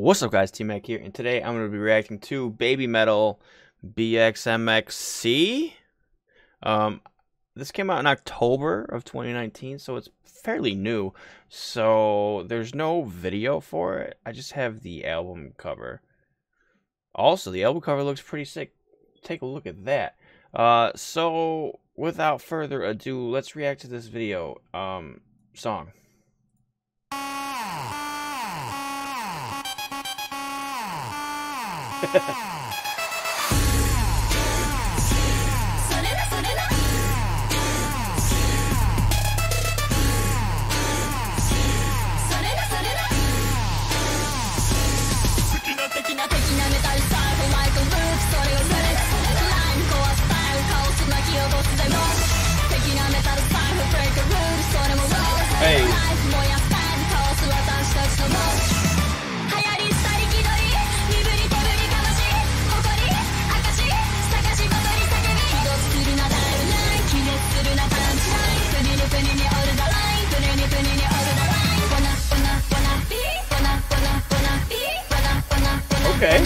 What's up guys, T-Mac here, and today I'm going to be reacting to Baby Metal BXMXC. This came out in October of 2019, so it's fairly new. So there's no video for it. I just have the album cover. Also, the album cover looks pretty sick. Take a look at that. So without further ado, let's react to this video song. Hey. Okay.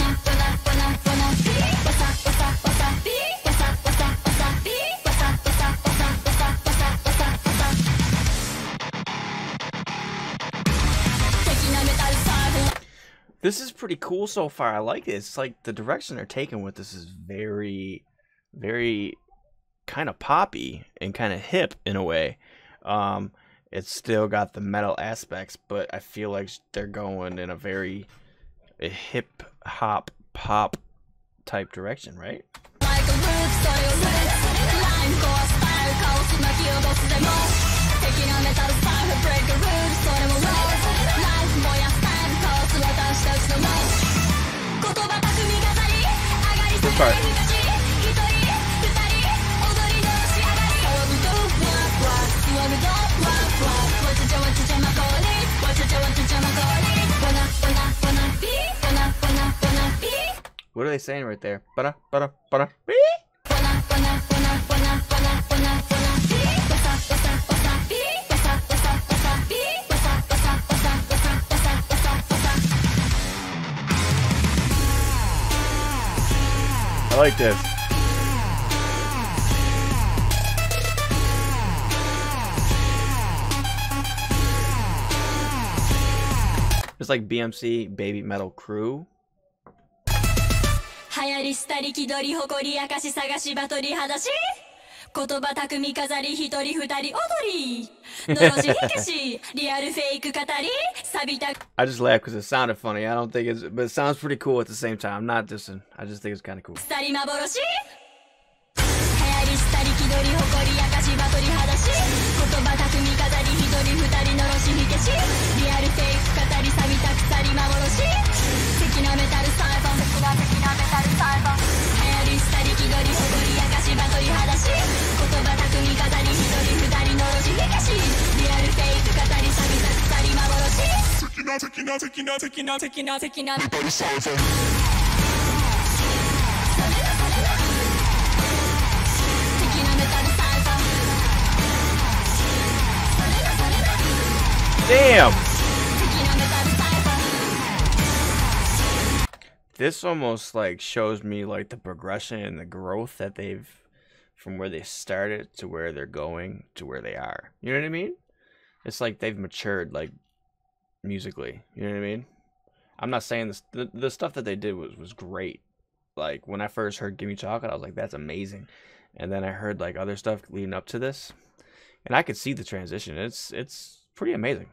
This is pretty cool so far. I like it. It's like the direction they're taking with this is very, very kind of poppy and kind of hip in a way. It's still got the metal aspects, but I feel like they're going in a very hip hop pop type direction, right? This part. What are they saying right there? Ba-da, ba-da, ba-da. Beep. I like this. It's like BMC, Baby Metal Crew. I just laughed because it sounded funny. I don't think it's, but it sounds pretty cool at the same time. I'm not dissing. I just think it's kind of cool. Damn! This almost like shows me like the progression and the growth that they've from where they started to where they're going to where they are. You know what I mean? It's like they've matured like musically. You know what I mean? I'm not saying this, the stuff that they did was great. Like when I first heard Gimme Chocolate, I was like, that's amazing. And then I heard like other stuff leading up to this, and I could see the transition. It's pretty amazing.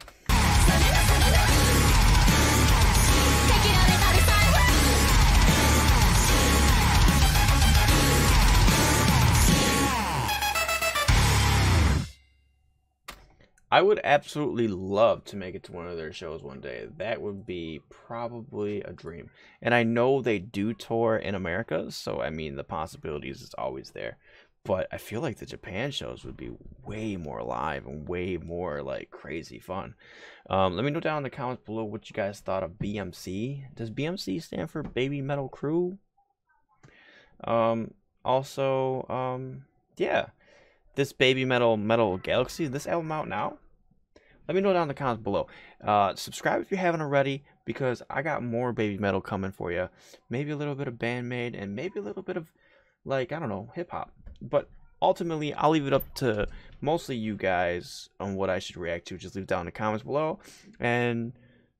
I would absolutely love to make it to one of their shows one day. That would be probably a dream. And I know they do tour in America, so I mean the possibilities is always there. But I feel like the Japan shows would be way more live and way more like crazy fun. Let me know down in the comments below what you guys thought of BMC. Does BMC stand for Baby Metal Crew? Yeah. This Baby Metal Galaxy, this album out now? Let me know down in the comments below. Subscribe if you haven't already, because I got more Baby Metal coming for you. Maybe a little bit of BAND-MAID, and maybe a little bit of, like, I don't know, hip-hop. But ultimately, I'll leave it up to mostly you guys on what I should react to. Just leave it down in the comments below. And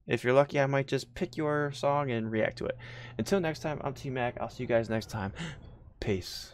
if you're lucky, I might just pick your song and react to it. Until next time, I'm T-Mac. I'll see you guys next time. Peace.